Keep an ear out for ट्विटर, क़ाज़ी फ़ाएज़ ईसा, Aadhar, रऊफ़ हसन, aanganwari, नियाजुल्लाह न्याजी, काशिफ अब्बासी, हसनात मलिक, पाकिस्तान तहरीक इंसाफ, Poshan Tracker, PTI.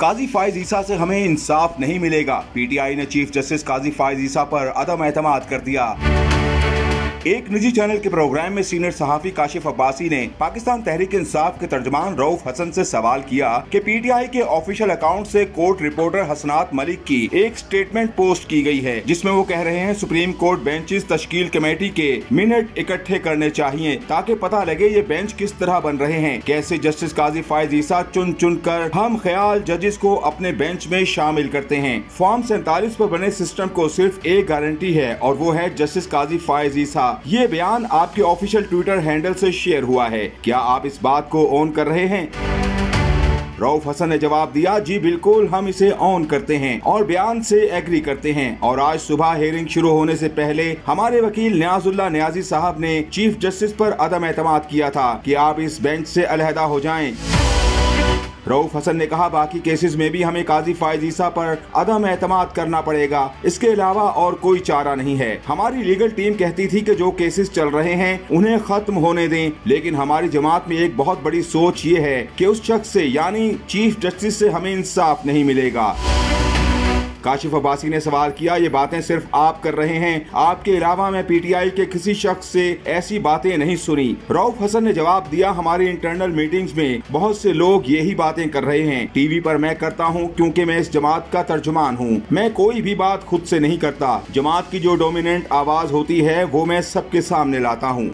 क़ाज़ी फ़ाएज़ ईसा से हमें इंसाफ नहीं मिलेगा। पीटीआई ने चीफ जस्टिस क़ाज़ी फ़ाएज़ ईसा पर अदम एतमाद कर दिया। एक निजी चैनल के प्रोग्राम में सीनियर सहाफ़ी काशिफ अब्बासी ने पाकिस्तान तहरीक इंसाफ के तर्जमान रऊफ़ हसन से सवाल किया कि पीटीआई के ऑफिशियल अकाउंट से कोर्ट रिपोर्टर हसनात मलिक की एक स्टेटमेंट पोस्ट की गई है जिसमें वो कह रहे हैं सुप्रीम कोर्ट बेंचेस तश्कील कमेटी के मिनट इकट्ठे करने चाहिए ताकि पता लगे ये बेंच किस तरह बन रहे हैं, कैसे जस्टिस क़ाज़ी फ़ाएज़ ईसा चुन चुन कर हम ख्याल जजेस को अपने बेंच में शामिल करते हैं। फॉर्म 47 पर बने सिस्टम को सिर्फ एक गारंटी है और वो है जस्टिस क़ाज़ी फ़ाएज़ ईसा। ये बयान आपके ऑफिशियल ट्विटर हैंडल से शेयर हुआ है, क्या आप इस बात को ऑन कर रहे हैं? रऊफ़ हसन ने जवाब दिया, जी बिल्कुल हम इसे ऑन करते हैं और बयान से एग्री करते हैं और आज सुबह हेयरिंग शुरू होने से पहले हमारे वकील नियाजुल्लाह न्याजी साहब ने चीफ जस्टिस पर अदम एतमाद किया था कि आप इस बेंच से अलहदा हो जाएं। रऊफ़ हसन ने कहा बाकी केसेस में भी हमें क़ाज़ी फ़ाएज़ ईसा पर अदम एतमाद करना पड़ेगा, इसके अलावा और कोई चारा नहीं है। हमारी लीगल टीम कहती थी कि जो केसेस चल रहे हैं उन्हें खत्म होने दें, लेकिन हमारी जमात में एक बहुत बड़ी सोच ये है कि उस शख्स से यानी चीफ जस्टिस से हमें इंसाफ नहीं मिलेगा। काशिफ अब्बासी ने सवाल किया, ये बातें सिर्फ आप कर रहे हैं, आपके अलावा मैं पीटीआई के किसी शख्स से ऐसी बातें नहीं सुनी। रऊफ़ हसन ने जवाब दिया, हमारी इंटरनल मीटिंग्स में बहुत से लोग यही बातें कर रहे हैं, टीवी पर मैं करता हूं क्योंकि मैं इस जमात का तर्जुमान हूं। मैं कोई भी बात खुद से नहीं करता, जमात की जो डोमिनेंट आवाज़ होती है वो मैं सबके सामने लाता हूँ।